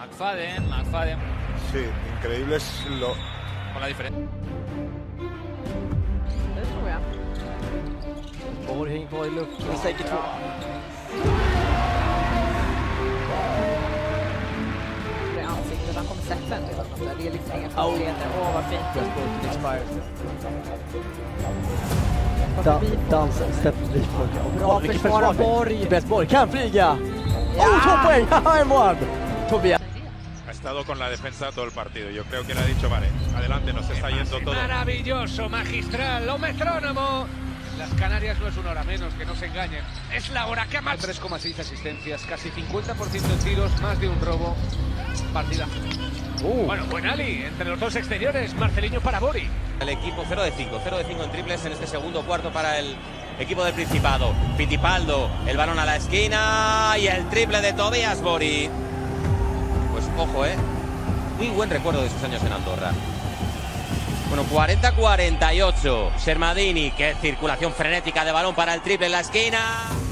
McFadden. Sí, increíble es lo... Con la diferencia. Overhang boy, look. Let's take it. Det är ansiktet, han kommer sätta en del. Det är liksom inga fallledare. Åh, vad fint. Jag spår till Inspire. Dansen, steppet blir. Bra försvara Borg. Tobias Borg kan flyga. Oh, 2 poäng. Haha, en mål. Tobias. Estado con la defensa todo el partido. Yo creo que le ha dicho, vale, adelante, nos está yendo todo. Maravilloso, magistral, lo metrónomo. Las Canarias no es una hora menos, que no se engañen. Es la hora que más. 3,6 asistencias, casi 50% en tiros, más de un robo. Partida. Bueno, buen ali entre los dos exteriores, Marcelinho para Bori. El equipo 0 de 5 en triples en este segundo cuarto para el equipo del Principado. Pitipaldo, el balón a la esquina y el triple de Tobias Borg. Pues ojo, muy buen recuerdo de sus años en Andorra. Bueno, 40-48, Shermadini, que circulación frenética de balón para el triple en la esquina.